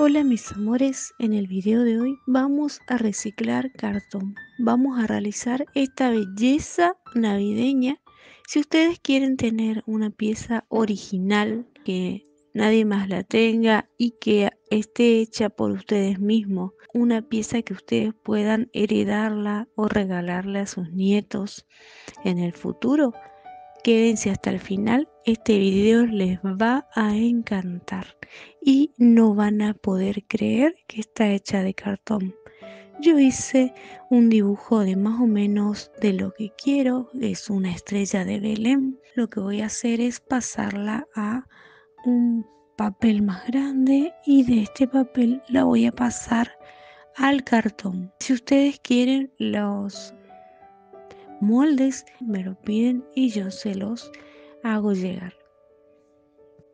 Hola mis amores, en el video de hoy vamos a reciclar cartón. Vamos a realizar esta belleza navideña. Si ustedes quieren tener una pieza original, que nadie más la tenga y que esté hecha por ustedes mismos, una pieza que ustedes puedan heredarla o regalarle a sus nietos en el futuro, quédense hasta el final, este video les va a encantar y no van a poder creer que está hecha de cartón. Yo hice un dibujo de más o menos de lo que quiero, es una estrella de Belén. Lo que voy a hacer es pasarla a un papel más grande y de este papel la voy a pasar al cartón. Si ustedes quieren los moldes, me lo piden y yo se los hago llegar.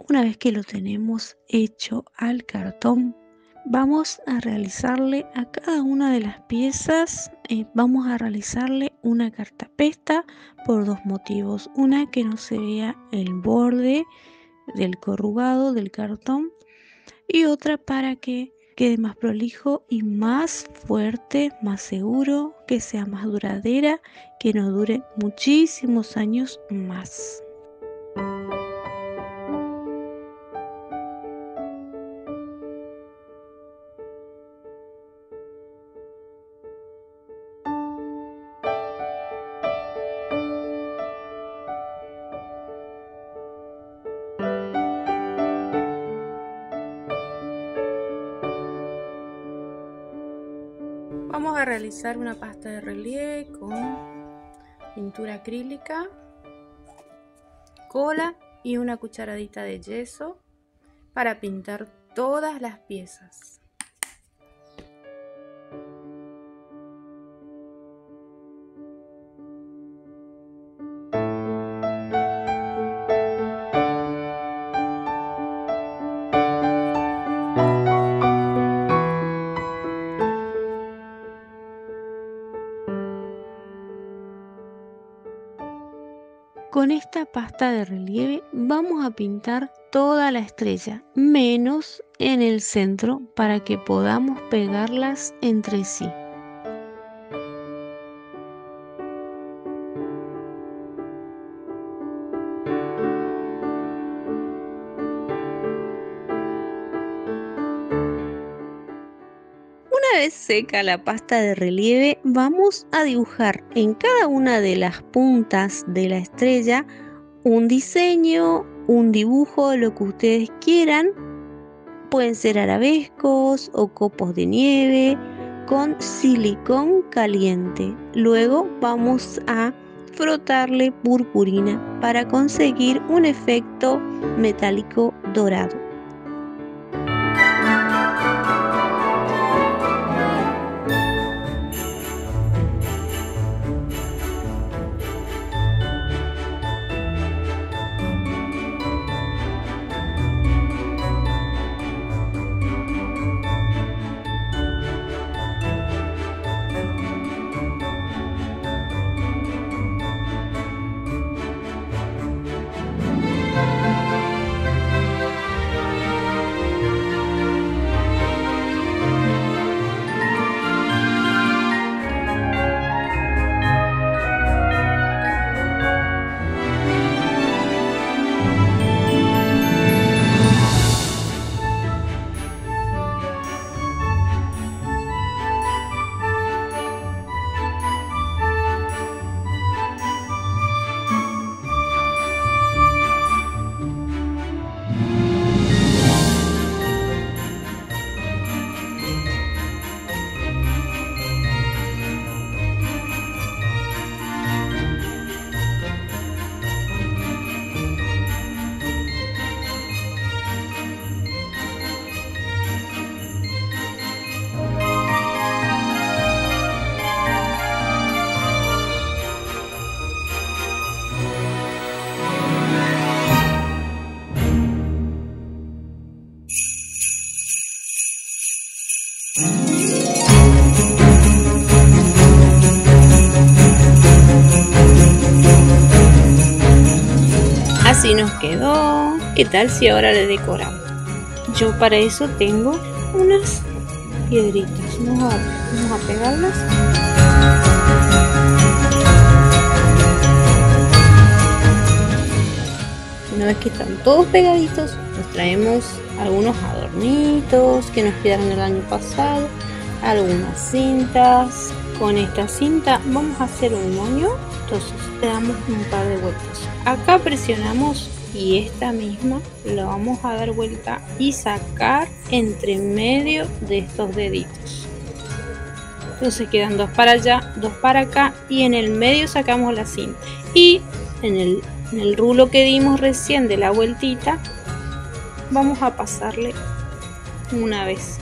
Una vez que lo tenemos hecho al cartón, vamos a realizarle a cada una de las piezas, vamos a realizarle una cartapesta por dos motivos. Una, que no se vea el borde del corrugado del cartón, y otra para que quede más prolijo y más fuerte, más seguro, que sea más duradera, que nos dure muchísimos años más. Vamos a realizar una pasta de relieve con pintura acrílica, cola y una cucharadita de yeso para pintar todas las piezas. Con esta pasta de relieve vamos a pintar toda la estrella, menos en el centro, para que podamos pegarlas entre sí. Una vez seca la pasta de relieve, vamos a dibujar en cada una de las puntas de la estrella un diseño, un dibujo, lo que ustedes quieran. Pueden ser arabescos o copos de nieve con silicón caliente. Luego vamos a frotarle purpurina para conseguir un efecto metálico dorado. Así nos quedó. ¿Qué tal si ahora le decoramos? Yo para eso tengo unas piedritas. Vamos a pegarlas. Una vez que están todos pegaditos, nos traemos algunos adornitos que nos quedaron el año pasado, algunas cintas. Con esta cinta vamos a hacer un moño. Entonces le damos un par de vueltas, acá presionamos y esta misma la vamos a dar vuelta y sacar entre medio de estos deditos. Entonces quedan dos para allá, dos para acá, y en el medio sacamos la cinta, y en el rulo que dimos recién de la vueltita vamos a pasarle una vez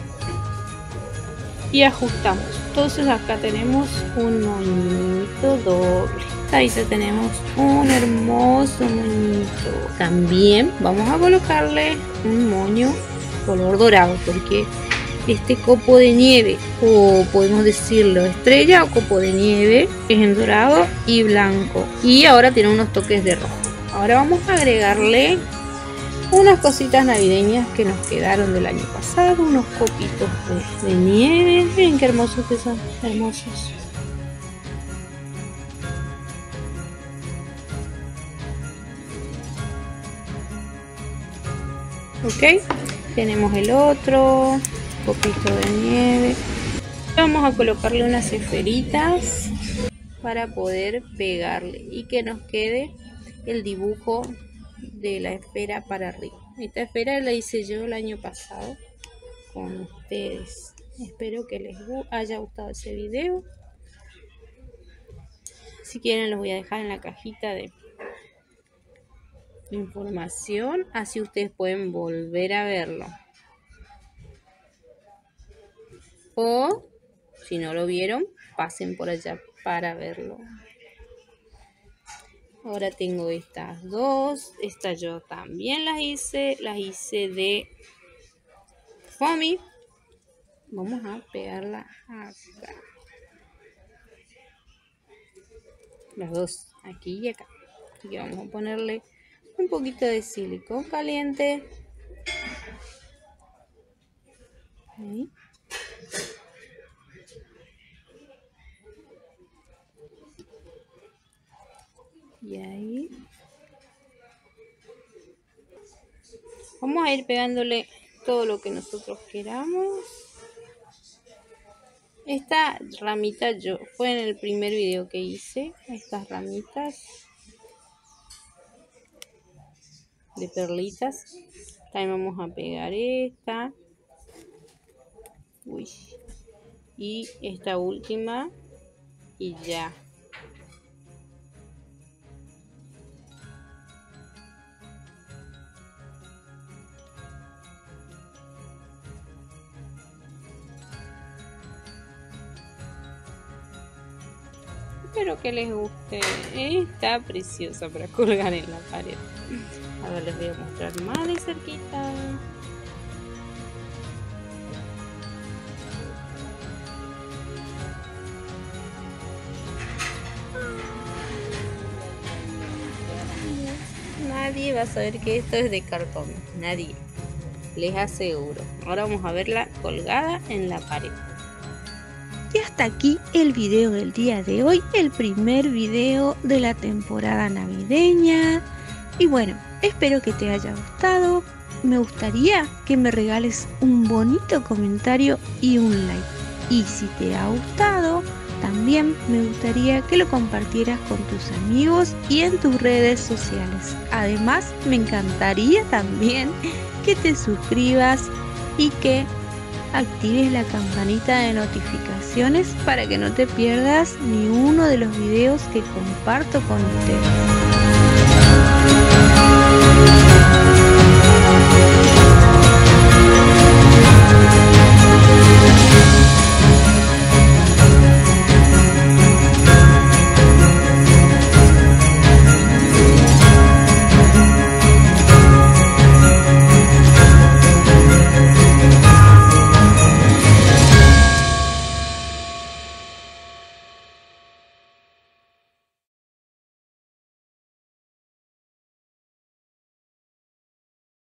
y ajustamos. Entonces acá tenemos un moñito doble. Ahí ya tenemos un hermoso moñito. También vamos a colocarle un moño color dorado, porque este copo de nieve, o podemos decirlo estrella o copo de nieve, es en dorado y blanco, y ahora tiene unos toques de rojo. Ahora vamos a agregarle unas cositas navideñas que nos quedaron del año pasado, unos copitos de nieve. Miren qué hermosos que son, hermosos. Ok, tenemos el otro copito de nieve. Vamos a colocarle unas esferitas para poder pegarle y que nos quede el dibujo de la esfera para arriba. Esta esfera la hice yo el año pasado con ustedes. Espero que les haya gustado ese video. Si quieren, los voy a dejar en la cajita de información, así ustedes pueden volver a verlo, o si no lo vieron, pasen por allá para verlo. Ahora tengo estas dos. Estas yo también las hice de foamy. Vamos a pegarla acá. Las dos, aquí y acá. Y vamos a ponerle un poquito de silicón caliente. Ahí. Y ahí vamos a ir pegándole todo lo que nosotros queramos. Esta ramita yo, fue en el primer video que hice, estas ramitas de perlitas. También vamos a pegar esta. Uy. Y esta última. Y ya. Espero que les guste. Está preciosa para colgar en la pared. Ahora les voy a mostrar más de cerquita. Nadie va a saber que esto es de cartón. Nadie. Les aseguro. Ahora vamos a verla colgada en la pared. Y hasta aquí el video del día de hoy, el primer video de la temporada navideña. Y bueno, espero que te haya gustado. Me gustaría que me regales un bonito comentario y un like. Y si te ha gustado, también me gustaría que lo compartieras con tus amigos y en tus redes sociales. Además, me encantaría también que te suscribas y que actives la campanita de notificaciones para que no te pierdas ni uno de los videos que comparto con ustedes.